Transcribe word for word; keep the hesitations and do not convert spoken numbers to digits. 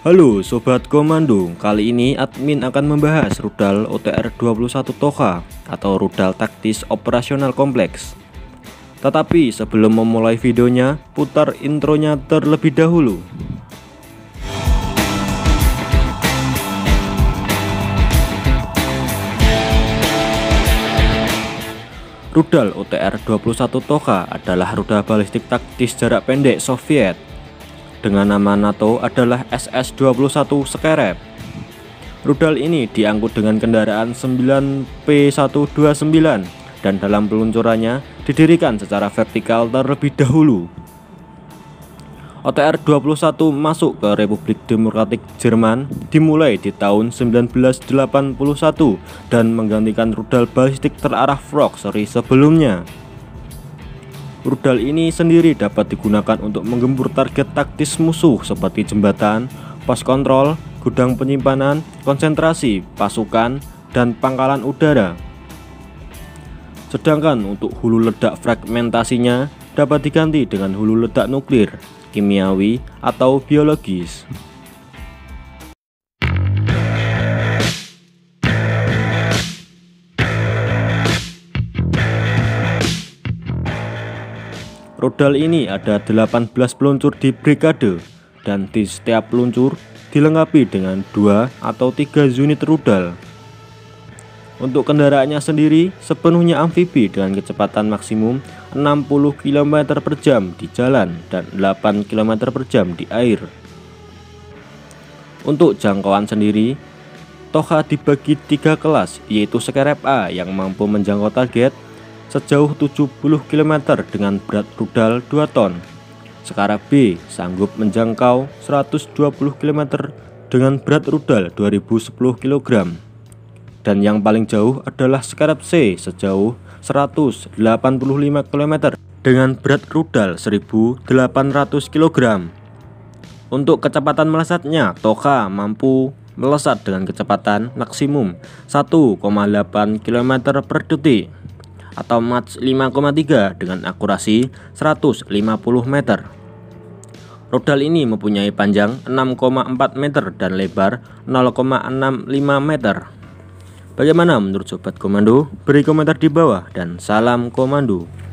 Halo Sobat Komando, kali ini admin akan membahas rudal O T R dua puluh satu Tochka atau rudal taktis operasional kompleks. Tetapi sebelum memulai videonya, putar intronya terlebih dahulu. Rudal O T R dua puluh satu Tochka adalah rudal balistik taktis jarak pendek Soviet dengan nama NATO adalah S S dua puluh satu Scarab. Rudal ini diangkut dengan kendaraan nine P one twenty-nine dan dalam peluncurannya didirikan secara vertikal terlebih dahulu. O T R dua puluh satu masuk ke Republik Demokratik Jerman dimulai di tahun seribu sembilan ratus delapan puluh satu dan menggantikan rudal balistik terarah Frog seri sebelumnya. Rudal ini sendiri dapat digunakan untuk menggempur target taktis musuh seperti jembatan, pos kontrol, gudang penyimpanan, konsentrasi, pasukan, dan pangkalan udara. Sedangkan untuk hulu ledak fragmentasinya dapat diganti dengan hulu ledak nuklir, kimiawi, atau biologis. Rudal ini ada delapan belas peluncur di brigade dan di setiap peluncur dilengkapi dengan dua atau tiga unit rudal. Untuk kendaraannya sendiri sepenuhnya amfibi dengan kecepatan maksimum enam puluh kilometer per jam di jalan dan delapan kilometer per jam di air. Untuk jangkauan sendiri, Tochka dibagi tiga kelas, yaitu Scarab A yang mampu menjangkau target sejauh tujuh puluh kilometer dengan berat rudal dua ton. Scarab B sanggup menjangkau seratus dua puluh kilometer dengan berat rudal dua ribu sepuluh kilogram. Dan yang paling jauh adalah Scarab C sejauh seratus delapan puluh lima kilometer dengan berat rudal seribu delapan ratus kilogram. Untuk kecepatan melesatnya, Tochka mampu melesat dengan kecepatan maksimum satu koma delapan kilometer per detik. Atau Mach lima koma tiga dengan akurasi seratus lima puluh meter. Rudal ini mempunyai panjang enam koma empat meter dan lebar nol koma enam lima meter. Bagaimana menurut Sobat Komando? Beri komentar di bawah dan salam Komando.